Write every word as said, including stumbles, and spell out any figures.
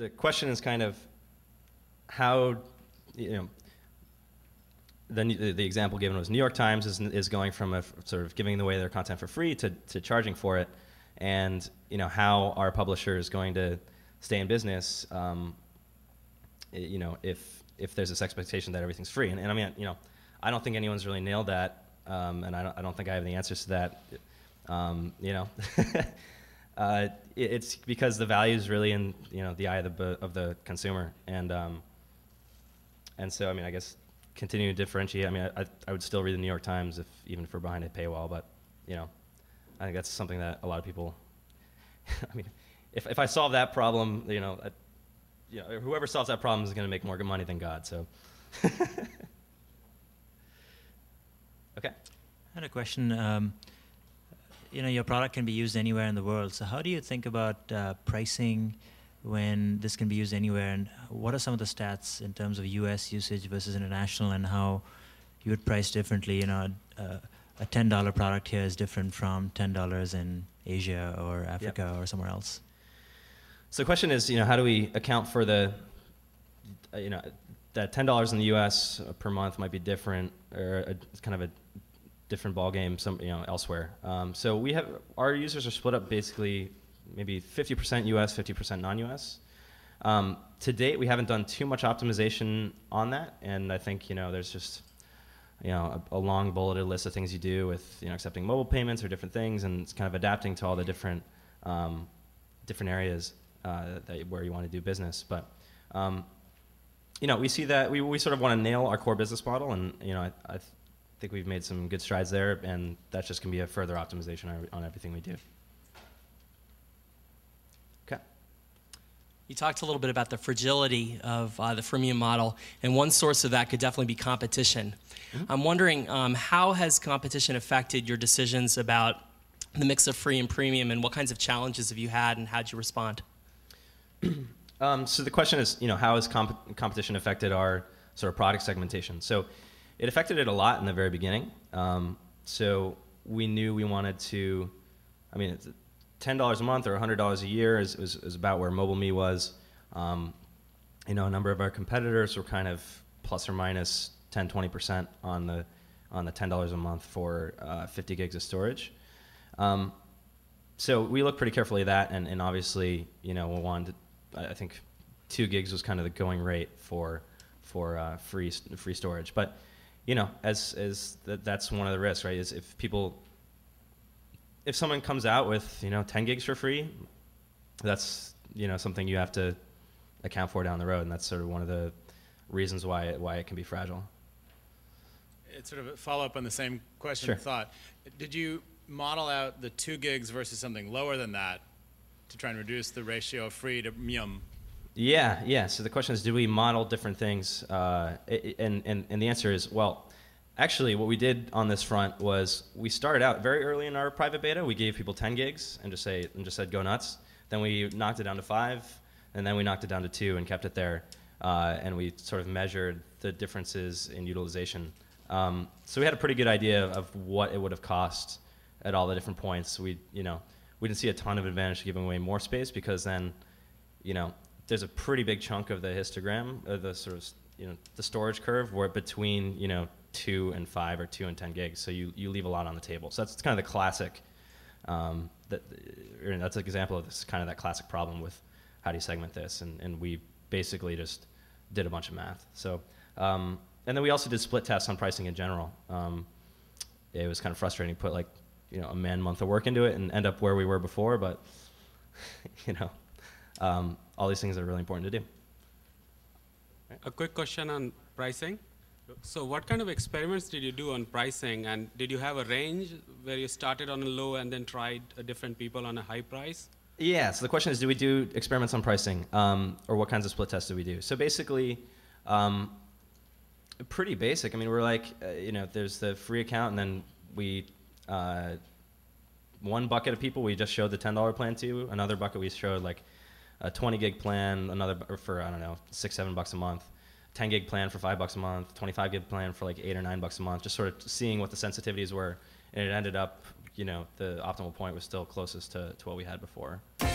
the question is kind of how, you know, the, the example given was New York Times is, is going from a, sort of giving away their content for free to, to charging for it, and, you know, how are publishers going to stay in business, um, you know, if, if there's this expectation that everything's free. And, and I mean, you know, I don't think anyone's really nailed that, um, and I don't, I don't think I have the answers to that, um, you know. uh, it, it's because the value is really in, you know, the eye of the, of the consumer. And, um, and so, I mean, I guess continuing to differentiate, I mean, I, I would still read the New York Times if, even if we're behind a paywall, but, you know, I think that's something that a lot of people, I mean, if, if I solve that problem, you know, I, you know, whoever solves that problem is going to make more good money than God, so. Okay. I had a question. Um, you know, your product can be used anywhere in the world. So how do you think about uh, pricing when this can be used anywhere? And what are some of the stats in terms of U S usage versus international, and how you would price differently? You know, uh, a ten dollar product here is different from ten dollars in Asia or Africa, yep, or somewhere else. So the question is, you know, how do we account for the, uh, you know, that ten dollars in the U S per month might be different, or a, it's kind of a different ballgame some, you know, elsewhere. Um, so we have, our users are split up basically maybe fifty percent U S, fifty percent non-U S. Um, to date, we haven't done too much optimization on that, and I think, you know, there's just, you know, a, a long bulleted list of things you do with, you know, accepting mobile payments or different things, and it's kind of adapting to all the different, um, different areas uh, that, where you want to do business. But, um, you know, we see that we, we sort of want to nail our core business model, and, you know, I, I th think we've made some good strides there, and that's just going to be a further optimization on, on everything we do. Okay. You talked a little bit about the fragility of uh, the freemium model, and one source of that could definitely be competition. Mm-hmm. I'm wondering, um, how has competition affected your decisions about the mix of free and premium, and what kinds of challenges have you had, and how'd you respond? Um, so the question is, you know, how has comp competition affected our sort of product segmentation? So it affected it a lot in the very beginning. Um, so we knew we wanted to, I mean, it's ten dollars a month or one hundred dollars a year is, is, is about where MobileMe was. Um, you know, a number of our competitors were kind of plus or minus ten, twenty percent on the, on the ten dollars a month for uh, fifty gigs of storage. Um, so we looked pretty carefully at that, and, and obviously, you know, we wanted to, I think two gigs was kind of the going rate for for uh, free free storage. But, you know, as as th that's one of the risks, right? Is if people, if someone comes out with, you know, ten gigs for free, that's, you know, something you have to account for down the road, and that's sort of one of the reasons why it, why it can be fragile. It's sort of a follow up on the same question. Sure. Thought. Did you model out the two gigs versus something lower than that to try and reduce the ratio of free to M Y M? Yeah, yeah. So the question is, do we model different things? Uh, and, and, and the answer is, well, actually what we did on this front was we started out very early in our private beta. We gave people ten gigs and just, say, and just said, go nuts. Then we knocked it down to five, and then we knocked it down to two and kept it there. Uh, and we sort of measured the differences in utilization. Um, so we had a pretty good idea of what it would have cost at all the different points. We, you know, we didn't see a ton of advantage to giving away more space, because then, you know, there's a pretty big chunk of the histogram, uh, the sort of, you know, the storage curve where between, you know, two and five or two and ten gigs. So you, you leave a lot on the table. So that's kind of the classic, um, that, uh, that's an example of this kind of that classic problem with how do you segment this? And, and we basically just did a bunch of math. So, um, and then we also did split tests on pricing in general. Um, it was kind of frustrating to put like, you know, a man month of work into it and end up where we were before, but, you know, um, all these things are really important to do. A quick question on pricing. So what kind of experiments did you do on pricing, and did you have a range where you started on a low and then tried uh, different people on a high price? Yeah, so the question is, do we do experiments on pricing, um, or what kinds of split tests do we do? So basically, um, pretty basic. I mean, we're like, uh, you know, there's the free account, and then we, Uh, one bucket of people we just showed the ten dollar plan to, another bucket we showed like a twenty gig plan, another for, I don't know, six, seven bucks a month, ten gig plan for five bucks a month, twenty-five gig plan for like eight or nine bucks a month, just sort of seeing what the sensitivities were. And it ended up, you know, the optimal point was still closest to, to what we had before.